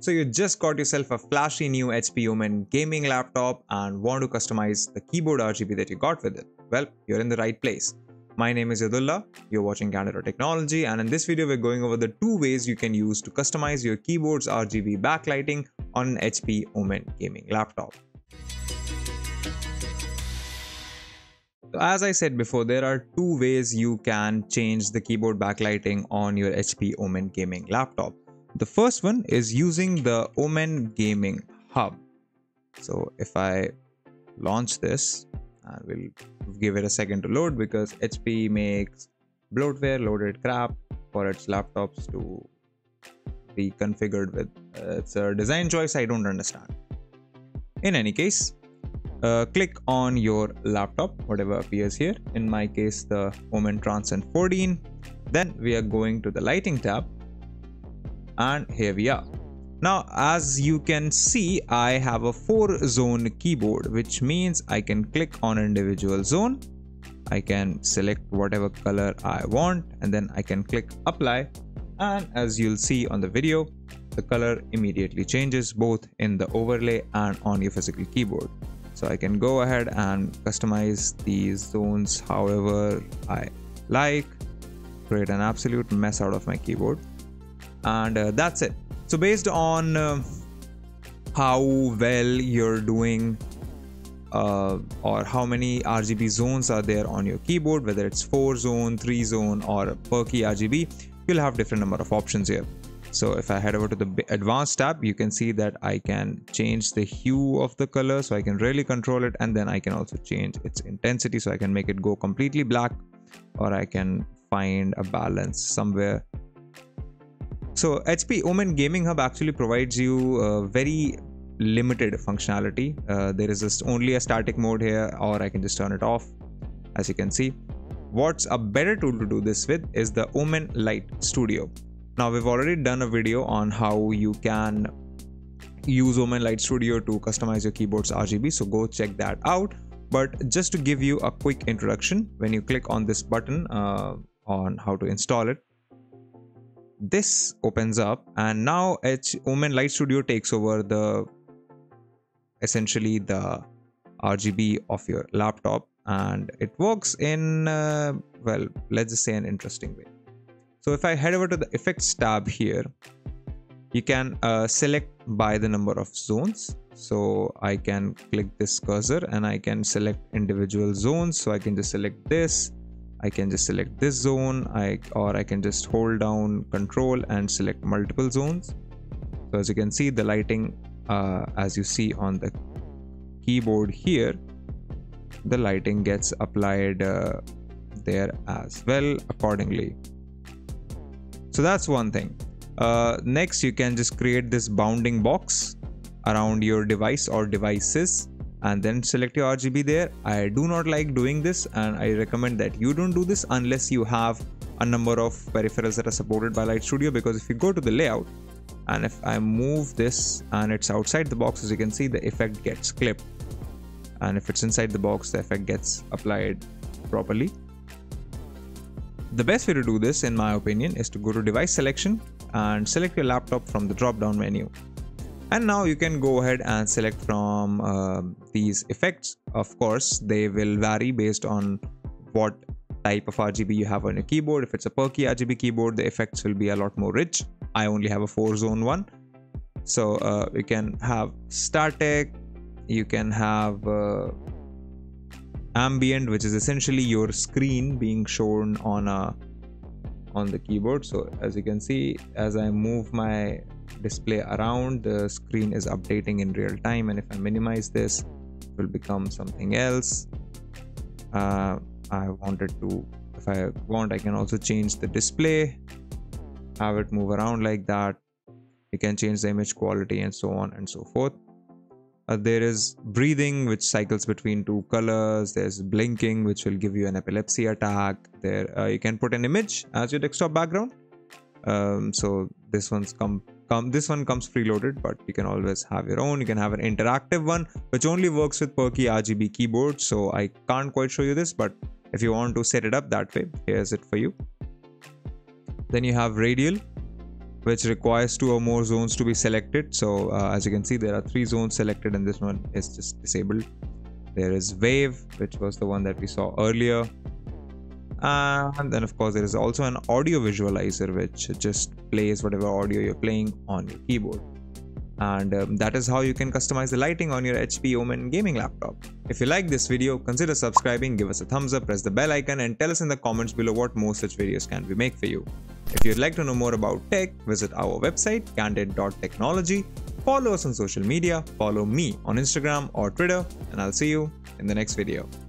So you just got yourself a flashy new HP Omen gaming laptop and want to customize the keyboard RGB that you got with it. Well, you're in the right place. My name is Yadullah, you're watching Candid Technology, and in this video we're going over the two ways you can use to customize your keyboard's RGB backlighting on an HP Omen gaming laptop. So as I said before, there are two ways you can change the keyboard backlighting on your HP Omen gaming laptop. The first one is using the Omen Gaming Hub. So if I launch this, and we'll give it a second to load because HP makes bloatware loaded crap for its laptops to be configured with. It's a design choice I don't understand. In any case, click on your laptop, whatever appears here. In my case, the Omen Transcend 14. Then we are going to the lighting tab. And here we are. Now, as you can see, I have a 4-zone keyboard, which means I can click on individual zone. I can select whatever color I want, and then I can click apply. And as you'll see on the video, the color immediately changes both in the overlay and on your physical keyboard. So I can go ahead and customize these zones however I like, create an absolute mess out of my keyboard. And that's it. So based on how well you're doing or how many RGB zones are there on your keyboard, whether it's 4-zone, 3-zone or Perky RGB, you'll have different number of options here. So if I head over to the advanced tab, you can see that I can change the hue of the color, so I can really control it, and then I can also change its intensity, so I can make it go completely black, or I can find a balance somewhere. So HP Omen Gaming Hub actually provides you very limited functionality. There is just only a static mode here, or I can just turn it off, as you can see. What's a better tool to do this with is the Omen Light Studio. Now, we've already done a video on how you can use Omen Light Studio to customize your keyboard's RGB, so go check that out. But just to give you a quick introduction, when you click on this button on how to install it, this opens up, and now Omen Light Studio takes over essentially the RGB of your laptop, and it works in well, let's just say an interesting way. So if I head over to the effects tab here, you can select by the number of zones. So I can click this cursor and I can select individual zones. So I can just select this. I can just select this zone, or I can just hold down control and select multiple zones. So as you can see, the lighting, as you see on the keyboard here, the lighting gets applied there as well accordingly. So that's one thing. Next, you can just create this bounding box around your device or devices, and then select your RGB there. I do not like doing this, and I recommend that you don't do this unless you have a number of peripherals that are supported by Light Studio, because if you go to the layout and if I move this and it's outside the box, as you can see, the effect gets clipped, and if it's inside the box, the effect gets applied properly. The best way to do this, in my opinion, is to go to device selection and select your laptop from the drop down menu. And now you can go ahead and select from these effects. Of course, they will vary based on what type of RGB you have on your keyboard. If it's a Perky RGB keyboard, the effects will be a lot more rich. I only have a 4-zone one. So you can have static, you can have ambient, which is essentially your screen being shown on the keyboard. So as you can see, as I move my display around, the screen is updating in real time, and if I minimize this, it will become something else. If I want, I can also change the display, have it move around like that. You can change the image quality and so on and so forth. There is breathing, which cycles between two colors. There's blinking, which will give you an epilepsy attack. There you can put an image as your desktop background. So this one comes preloaded, but you can always have your own. You can have an interactive one, which only works with Perky RGB keyboards, so I can't quite show you this, but if you want to set it up that way, here's it for you. Then you have radial, which requires 2 or more zones to be selected. So as you can see, there are 3 zones selected and this one is just disabled. There is wave, which was the one that we saw earlier, and then of course there is also an audio visualizer, which just plays whatever audio you're playing on your keyboard. And that is how you can customize the lighting on your HP Omen gaming laptop. If you like this video, consider subscribing, give us a thumbs up, press the bell icon, and tell us in the comments below what more such videos can we make for you. If you'd like to know more about tech, visit our website candid.technology, follow us on social media, follow me on Instagram or Twitter, and I'll see you in the next video.